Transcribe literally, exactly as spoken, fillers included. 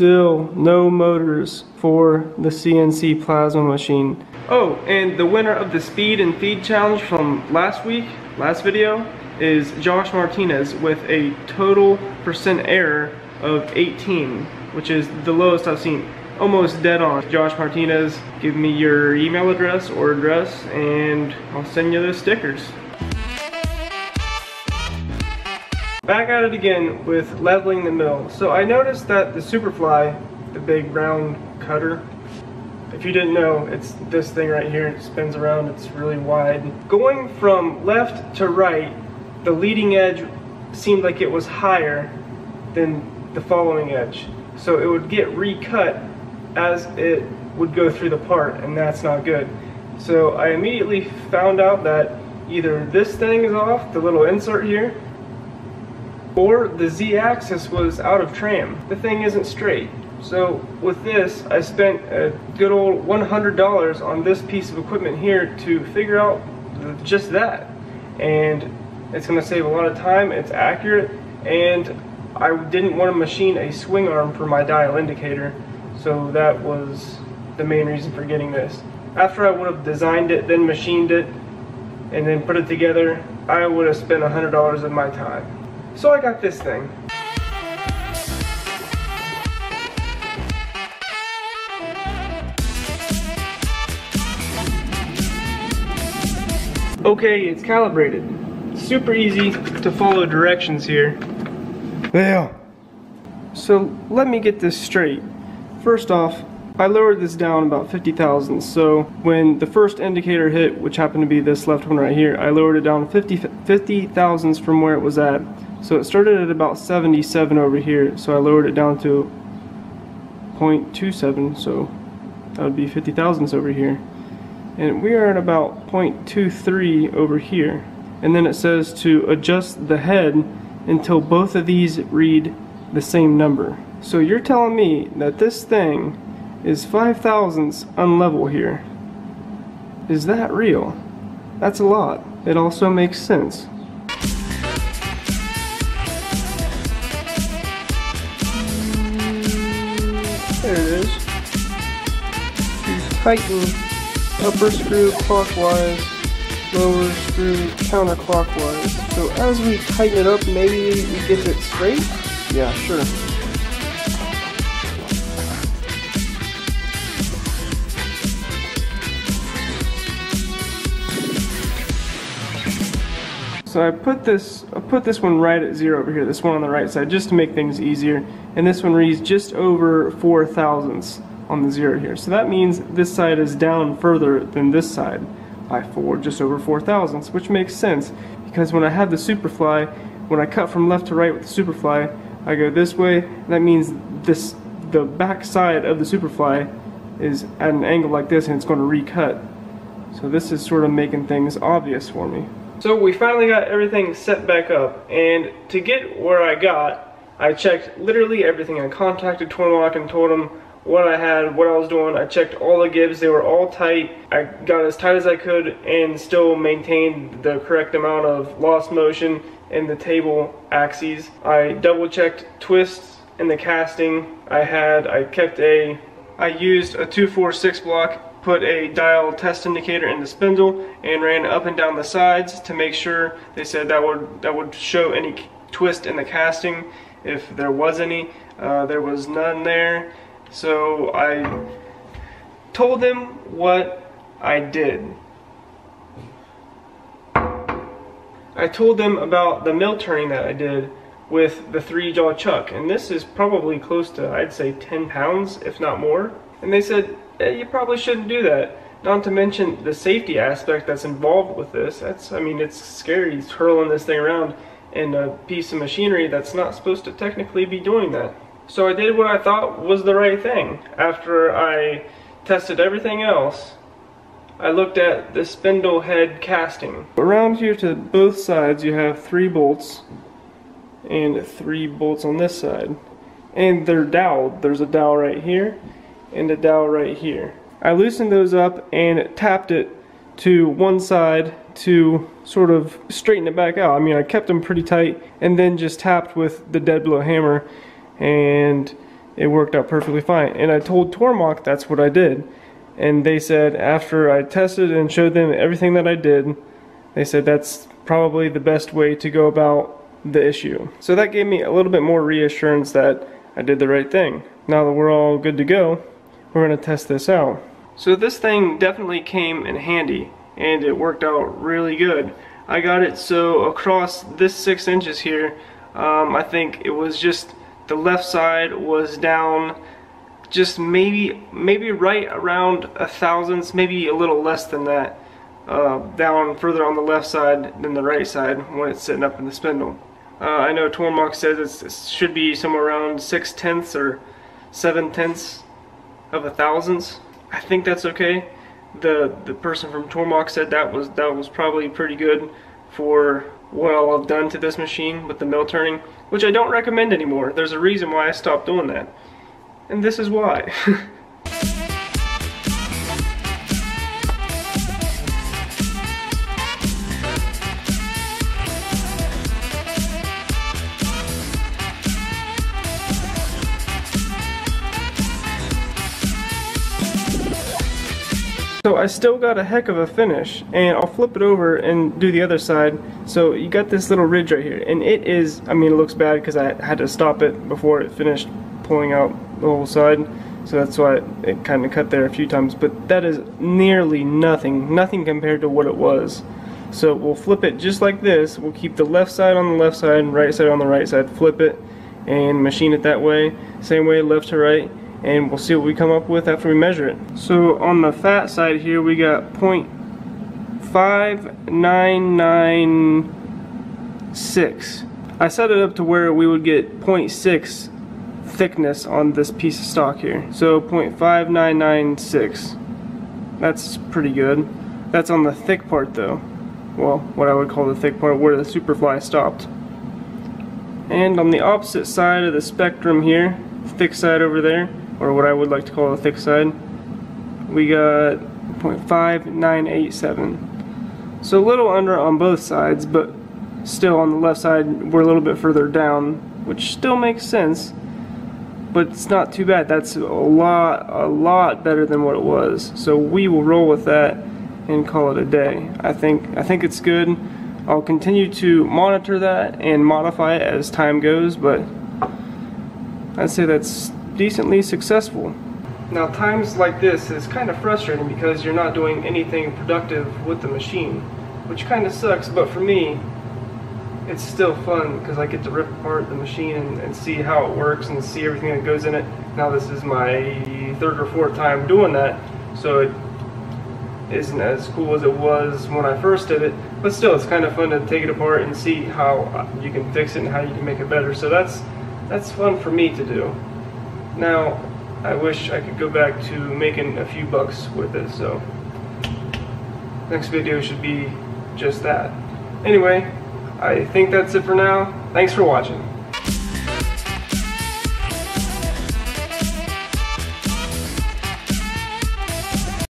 still no motors for the C N C plasma machine. Oh, and the winner of the speed and feed challenge from last week, last video, is Josh Martinez with a total percent error of eighteen, which is the lowest I've seen. Almost dead on. Josh Martinez, give me your email address or address and I'll send you those stickers. Back at it again with leveling the mill. So I noticed that the Superfly, the big round cutter, if you didn't know, it's this thing right here. It spins around, it's really wide. Going from left to right, the leading edge seemed like it was higher than the following edge. So it would get recut as it would go through the part, and that's not good. So I immediately found out that either this thing is off, the little insert here, or the z-axis was out of tram. The thing isn't straight. So with this, I spent a good old one hundred dollars on this piece of equipment here to figure out just that. And it's going to save a lot of time, it's accurate, and I didn't want to machine a swing arm for my dial indicator, so that was the main reason for getting this. After I would have designed it, then machined it, and then put it together, I would have spent one hundred dollars of my time. So I got this thing. Okay, it's calibrated. Super easy to follow directions here. Yeah. So let me get this straight. First off, I lowered this down about fifty thousandths, so when the first indicator hit, which happened to be this left one right here, I lowered it down fifty thousandths from where it was at. So it started at about seventy-seven over here, so I lowered it down to zero point two seven, so that would be fifty thousandths over here. And we are at about zero point two three over here. And then it says to adjust the head until both of these read the same number. So you're telling me that this thing is five thousandths unlevel here. Is that real? That's a lot. It also makes sense. There it is. You tighten upper screw clockwise, lower screw counterclockwise. So as we tighten it up, maybe we get it straight? Yeah, sure. So I put this I put this one right at zero over here, this one on the right side, just to make things easier. And this one reads just over four thousandths on the zero here. So that means this side is down further than this side by four, just over four thousandths, which makes sense because when I have the Superfly, when I cut from left to right with the Superfly, I go this way. That means this the back side of the Superfly is at an angle like this, and it's going to recut. So this is sort of making things obvious for me. So we finally got everything set back up, and to get where I got, I checked literally everything. I contacted Twinlock and told them what I had, what I was doing. I checked all the gibbs, they were all tight. I got as tight as I could and still maintained the correct amount of lost motion in the table axes. I double checked twists in the casting I had. I kept a, I used a two four six block, put a dial test indicator in the spindle and ran up and down the sides to make sure. They said that would that would show any twist in the casting if there was any. Uh, there was none there, so I told them what I did. I told them about the mill turning that I did with the three jaw chuck, and this is probably close to, I'd say, ten pounds if not more. And they said, eh, you probably shouldn't do that. Not to mention the safety aspect that's involved with this. That's, I mean, it's scary twirling this thing around in a piece of machinery that's not supposed to technically be doing that. So I did what I thought was the right thing. After I tested everything else, I looked at the spindle head casting. Around here to both sides you have three bolts and three bolts on this side. And they're doweled. There's a dowel right here and a dowel right here. I loosened those up and tapped it to one side to sort of straighten it back out. I mean, I kept them pretty tight and then just tapped with the dead blow hammer, and it worked out perfectly fine. And I told Tormach that's what I did, and they said after I tested and showed them everything that I did, they said that's probably the best way to go about the issue. So that gave me a little bit more reassurance that I did the right thing. Now that we're all good to go, we're going to test this out. So this thing definitely came in handy, and it worked out really good. I got it so across this six inches here, um, I think it was just the left side was down just maybe maybe right around a thousandth, maybe a little less than that, uh, down further on the left side than the right side when it's sitting up in the spindle. Uh, I know Tormach says it's, it should be somewhere around six tenths or seven tenths of a thousandth. I think that's okay. The the person from Tormach said that was that was probably pretty good for what I'll have done to this machine with the mill turning, which I don't recommend anymore. There's a reason why I stopped doing that, and this is why. So I still got a heck of a finish, and I'll flip it over and do the other side. So you got this little ridge right here, and it is, I mean, it looks bad because I had to stop it before it finished pulling out the whole side, so that's why it, it kind of cut there a few times, but that is nearly nothing, nothing compared to what it was. So we'll flip it just like this, we'll keep the left side on the left side and right side on the right side, flip it and machine it that way, same way left to right, and we'll see what we come up with after we measure it. So on the fat side here we got zero point five nine nine six. I set it up to where we would get zero point six thickness on this piece of stock here. So zero point five nine nine six. That's pretty good. That's on the thick part though. Well, what I would call the thick part where the Superfly stopped. And on the opposite side of the spectrum here, thick side over there, or what I would like to call the thick side, we got zero point five nine eight seven. So a little under on both sides, but still on the left side we're a little bit further down, which still makes sense, but it's not too bad. That's a lot, a lot better than what it was. So we will roll with that and call it a day. I think, I think it's good. I'll continue to monitor that and modify it as time goes, but I'd say that's decently successful. Now times like this is kind of frustrating because you're not doing anything productive with the machine, which kind of sucks, but for me it's still fun because I get to rip apart the machine and, and see how it works and see everything that goes in it. Now this is my third or fourth time doing that, so it isn't as cool as it was when I first did it, but still it's kind of fun to take it apart and see how you can fix it and how you can make it better. So that's That's fun for me to do. Now, I wish I could go back to making a few bucks with it, so next video should be just that. Anyway, I think that's it for now. Thanks for watching.